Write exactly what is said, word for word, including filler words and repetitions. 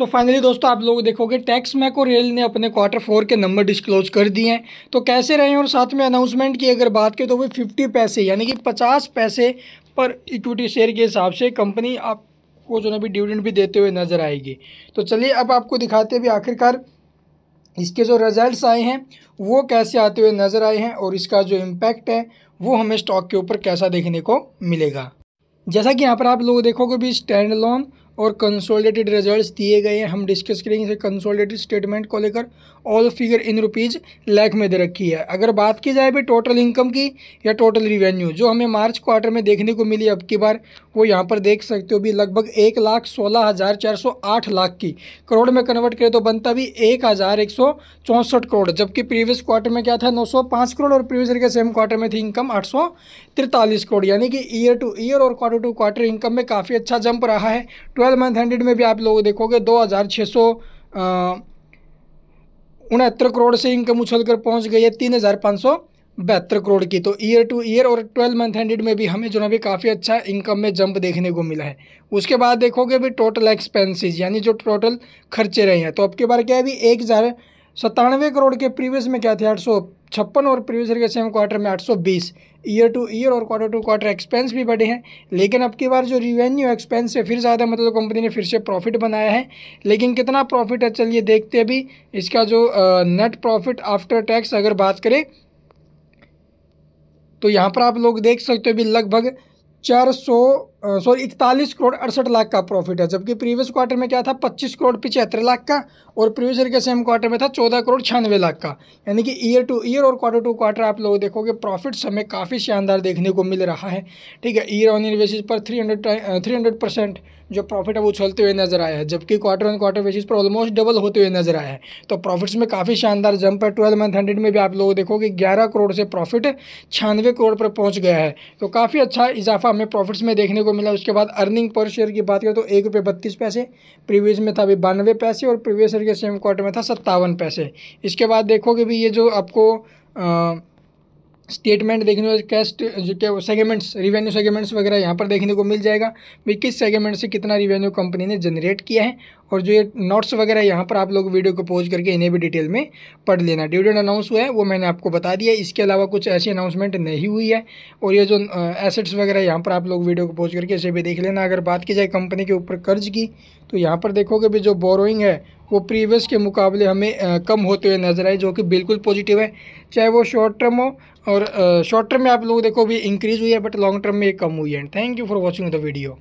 तो फाइनली दोस्तों आप लोग देखोगे टेक्समैको रेल ने अपने क्वार्टर फोर के नंबर डिस्क्लोज कर दिए हैं। तो कैसे रहे और साथ में अनाउंसमेंट की अगर बात करें तो वो फिफ्टी पैसे यानी कि पचास पैसे पर इक्विटी शेयर के हिसाब से कंपनी आपको जो ना भी डिविडेंड भी देते हुए नजर आएगी। तो चलिए अब आपको दिखाते हैं भी आखिरकार इसके जो रिजल्ट्स आए हैं वो कैसे आते हुए नज़र आए हैं और इसका जो इम्पैक्ट है वो हमें स्टॉक के ऊपर कैसा देखने को मिलेगा। जैसा कि यहाँ पर आप लोग देखोगे भी स्टैंड अलोन और कंसोलिडेटेड रिजल्ट्स दिए गए हैं। हम डिस्कस करेंगे कंसोलिडेटेड स्टेटमेंट को लेकर। All figure in rupees lakh में दे रखी है। अगर बात की जाए भी टोटल इनकम की या टोटल रिवेन्यू जो हमें मार्च क्वार्टर में देखने को मिली अब की बार, वो यहाँ पर देख सकते हो भी लगभग एक लाख सोलह हज़ार चार सौ आठ लाख की, करोड़ में कन्वर्ट करें तो बनता भी एक हज़ार एक सौ चौंसठ करोड़, जबकि प्रीवियस क्वार्टर में क्या था नौ सौ पाँच करोड़ और प्रीवियस ईयर के सेम क्वार्टर में थी इनकम आठ सौ तिरतालीस करोड़। यानी कि ईयर टू ईयर और क्वार्टर टू क्वार्टर इनकम में काफ़ी अच्छा जंप रहा है। ट्वेल्व मंथ हंड्रेड में भी आप लोग देखोगे दो हज़ार छः सौ उनहत्तर करोड़ से इनकम उछल कर पहुँच गई है तीन हज़ार पाँच सौ बहत्तर करोड़ की। तो ईयर टू ईयर और ट्वेल्व मंथ हंड्रेड में भी हमें जो ना भी काफ़ी अच्छा इनकम में जंप देखने को मिला है। उसके बाद देखोगे भी टोटल एक्सपेंसेस यानी जो टोटल खर्चे रहे हैं, तो अब की बार क्या है भी एक हज़ार सत्तानवे करोड़ के, प्रीवियस में क्या थे आठ सौ छप्पन और प्रीवियस ईयर के सेम क्वार्टर में आठ सौ बीस। ईयर टू ईयर और क्वार्टर टू क्वार्टर एक्सपेंस भी बढ़े हैं, लेकिन अब की बार जो रिवेन्यू एक्सपेंस से फिर ज़्यादा मतलब कंपनी ने फिर से प्रॉफिट बनाया है। लेकिन कितना प्रॉफिट है चलिए देखते भी। इसका जो नेट प्रॉफिट आफ्टर टैक्स अगर बात करें तो यहाँ पर आप लोग देख सकते हो भी लगभग चार सौ सॉरी इकतालीस करोड़ अड़सठ लाख का प्रॉफिट है, जबकि प्रीवियस क्वार्टर में क्या था पच्चीस करोड़ पिचहत्तर लाख का और प्रीवियस ईयर के सेम क्वार्टर में था चौदह करोड़ छियानवे लाख का। यानी कि ईयर टू ईयर और क्वार्टर टू क्वार्टर आप लोग देखोगे प्रॉफिट्स हमें काफ़ी शानदार देखने को मिल रहा है। ठीक है, ईयर ऑन ईयर बेसिस पर three hundred three hundred percent जो प्रॉफिट है वो उछलते हुए नजर आया है, जबकि क्वार्टर ऑन क्वार्टर बेसिस पर ऑलमोस्ट डबल होते हुए नजर आया है। तो प्रॉफिट्स में काफ़ी शानदार जंप है। ट्वेल्व मंथ हंड्रेड में भी आप लोग देखोगे ग्यारह करोड़ से प्रॉफिट छियानवे करोड़ पर पहुँच गया है। तो काफ़ी अच्छा इजाफा हमें प्रॉफिट्स में देखने को मिला। उसके बाद अर्निंग पर शेयर की बात करें तो एक रुपये बत्तीस पैसे, प्रीवियस में था अभी बानवे पैसे और प्रीवियस ईयर के सेम क्वार्टर में था सत्तावन पैसे। इसके बाद देखोगे भी ये जो आपको आ, स्टेटमेंट देखने को कैश जो क्या सेगमेंट्स रिवेन्यू सेगमेंट्स वगैरह यहाँ पर देखने को मिल जाएगा भी किस सेगमेंट से कितना रिवेन्यू कंपनी ने जनरेट किया है। और जो ये नोट्स वगैरह यहाँ पर आप लोग वीडियो को पॉज करके इन्हें भी डिटेल में पढ़ लेना। डिविडेंड अनाउंस हुआ है वो मैंने आपको बता दिया, इसके अलावा कुछ ऐसी अनाउंसमेंट नहीं हुई है। और ये जो एसेट्स वगैरह यहाँ पर आप लोग वीडियो को पॉज करके इसे भी देख लेना। अगर बात की जाए कंपनी के ऊपर कर्ज की तो यहाँ पर देखोगे भी जो बोरोइंग है वो प्रीवियस के मुकाबले हमें आ, कम होते हुए नजर आए, जो कि बिल्कुल पॉजिटिव है। चाहे वो शॉर्ट टर्म हो और शॉर्ट टर्म में आप लोग देखो भी इंक्रीज़ हुई है बट लॉन्ग टर्म में ये कम हुई है। Thank you for watching the video.